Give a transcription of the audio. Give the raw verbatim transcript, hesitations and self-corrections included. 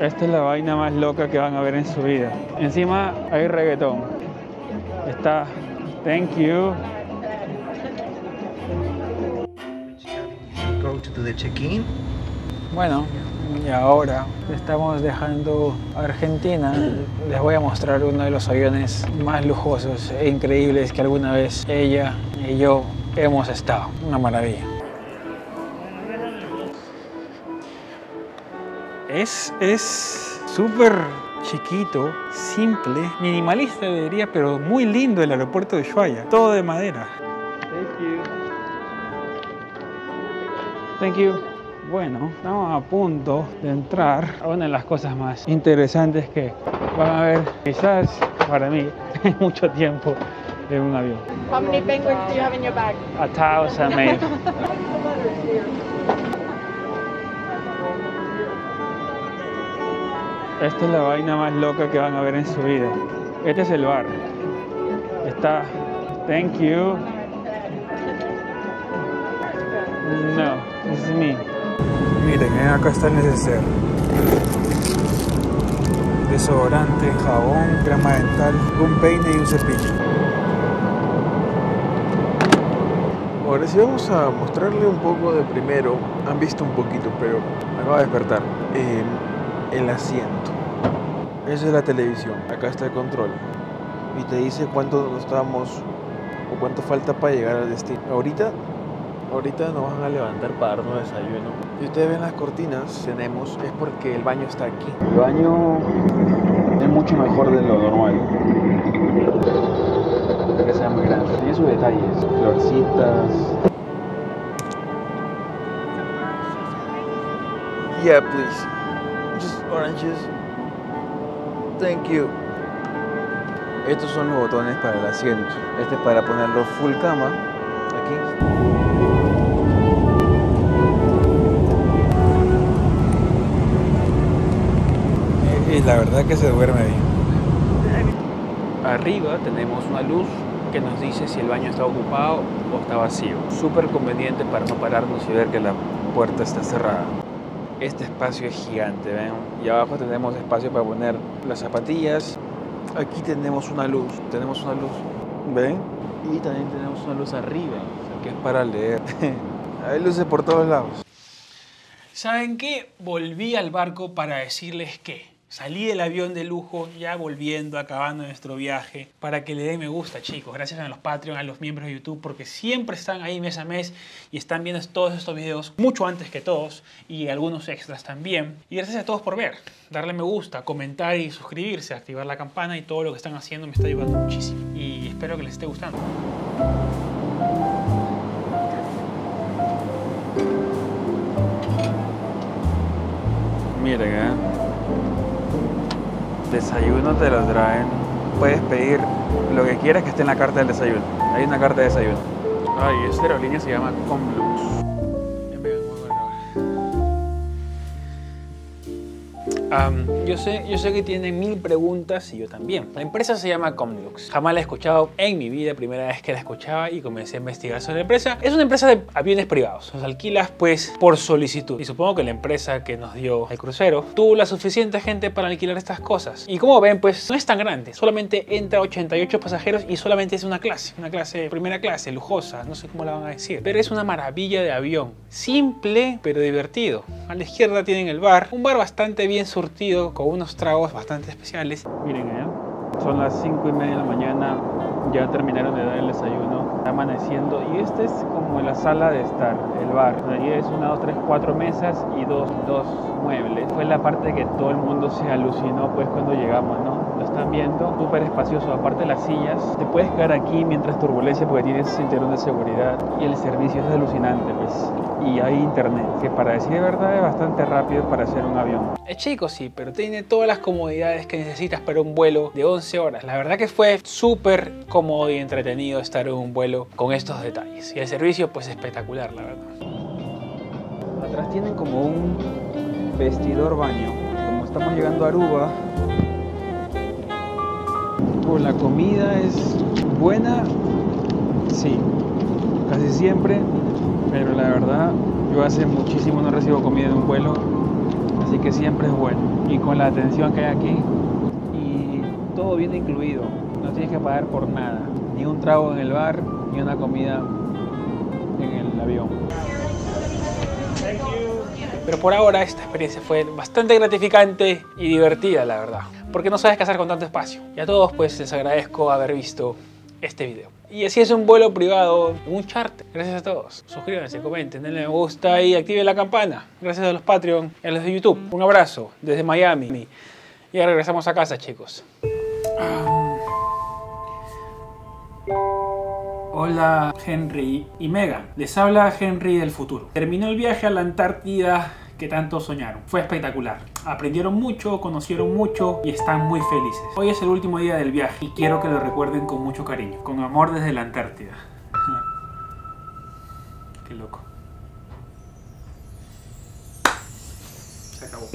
Esta es la vaina más loca que van a ver en su vida. Encima hay reggaetón. Está Thank You. Bueno, y ahora estamos dejando Argentina. Les voy a mostrar uno de los aviones más lujosos e increíbles que alguna vez ella y yo hemos estado. Una maravilla. Es, es súper chiquito, simple, minimalista diría, pero muy lindo el aeropuerto de Ushuaia. Todo de madera. Thank you. Thank you. Bueno, estamos a punto de entrar a una de las cosas más interesantes que van a ver, quizás para mí, en mucho tiempo en un avión. ¿Cuántos penguins do you have in your bag? A thousand, maybe. Esta es la vaina más loca que van a ver en su vida. Este es el bar. Está Thank You. No, this is me. Miren, eh, acá está el neceser, desodorante, jabón, crema dental, un peine y un cepillo. Ahora sí vamos a mostrarle un poco de primero. Han visto un poquito, pero me acaba de despertar. Eh, el asiento. Esa es la televisión. Acá está el control. Y te dice cuánto nos estamos o cuánto falta para llegar al destino. Ahorita... Ahorita nos van a levantar para darnos desayuno. Y ustedes ven las cortinas, tenemos, es porque el baño está aquí. El baño es mucho mejor de lo normal. Espero que sea muy grande. Tiene sus detalles, florcitas. Yeah, please. Just oranges. Thank you. Estos son los botones para el asiento. Este es para ponerlo full cama. Aquí. Y la verdad que se duerme bien. Arriba tenemos una luz que nos dice si el baño está ocupado o está vacío. Súper conveniente para no pararnos y ver que la puerta está cerrada. Este espacio es gigante, ¿ven? Y abajo tenemos espacio para poner las zapatillas. Aquí tenemos una luz, tenemos una luz, ¿ven? Y también tenemos una luz arriba, que es para leer. Hay luces por todos lados. ¿Saben qué? Volví al barco para decirles que salí del avión de lujo, ya volviendo, acabando nuestro viaje. Para que le den me gusta, chicos. Gracias a los Patreon, a los miembros de YouTube, porque siempre están ahí mes a mes y están viendo todos estos videos mucho antes que todos y algunos extras también. Y gracias a todos por ver, darle me gusta, comentar y suscribirse, activar la campana y todo lo que están haciendo me está ayudando muchísimo. Y espero que les esté gustando. Miren, ¿eh? Desayuno te lo traen. Puedes pedir lo que quieras que esté en la carta del desayuno. Hay una carta de desayuno. Ay, esta aerolínea se llama Comlux. Um, yo sé, yo sé que tienen mil preguntas y yo también. La empresa se llama Comlux. Jamás la he escuchado en mi vida, primera vez que la escuchaba y comencé a investigar sobre la empresa. Es una empresa de aviones privados. Los alquilas pues por solicitud. Y supongo que la empresa que nos dio el crucero tuvo la suficiente gente para alquilar estas cosas. Y como ven pues no es tan grande. Solamente entra ochenta y ocho pasajeros y solamente es una clase. Una clase, primera clase, lujosa. No sé cómo la van a decir. Pero es una maravilla de avión. Simple pero divertido. A la izquierda tienen el bar. Un bar bastante bien surtido con unos tragos bastante especiales. Miren allá, son las cinco y media de la mañana, ya terminaron de dar el desayuno, está amaneciendo y esta es como la sala de estar, el bar. Ahí es una, dos, tres, cuatro mesas y dos, dos muebles. Fue la parte que todo el mundo se alucinó pues cuando llegamos, ¿no? Lo están viendo, súper espacioso, aparte de las sillas. Te puedes quedar aquí mientras turbulencia porque tienes cinturón de seguridad y el servicio es alucinante, pues. Y hay internet, que para decir de verdad es bastante rápido para hacer un avión. Es chico, sí, pero tiene todas las comodidades que necesitas para un vuelo de once horas. La verdad que fue súper cómodo y entretenido estar en un vuelo con estos detalles. Y el servicio, pues, espectacular, la verdad. Atrás tienen como un vestidor baño. Como estamos llegando a Aruba... Oh, la comida es buena, sí, casi siempre, pero la verdad yo hace muchísimo no recibo comida en un vuelo, así que siempre es bueno. Y con la atención que hay aquí, y todo viene incluido, no tienes que pagar por nada, ni un trago en el bar, ni una comida en el avión. Pero por ahora esta experiencia fue bastante gratificante y divertida, la verdad, porque no sabes qué hacer con tanto espacio. Y a todos pues les agradezco haber visto este video. Y así es un vuelo privado, un charter. Gracias a todos. Suscríbanse, comenten, denle me gusta y activen la campana. Gracias a los Patreon y a los de YouTube. Un abrazo desde Miami. Y ahora regresamos a casa, chicos. Hola Henry y Megan, les habla Henry del futuro. Terminó el viaje a la Antártida que tanto soñaron. Fue espectacular. Aprendieron mucho, conocieron mucho y están muy felices. Hoy es el último día del viaje y quiero que lo recuerden con mucho cariño. Con amor desde la Antártida. Qué loco. Se acabó.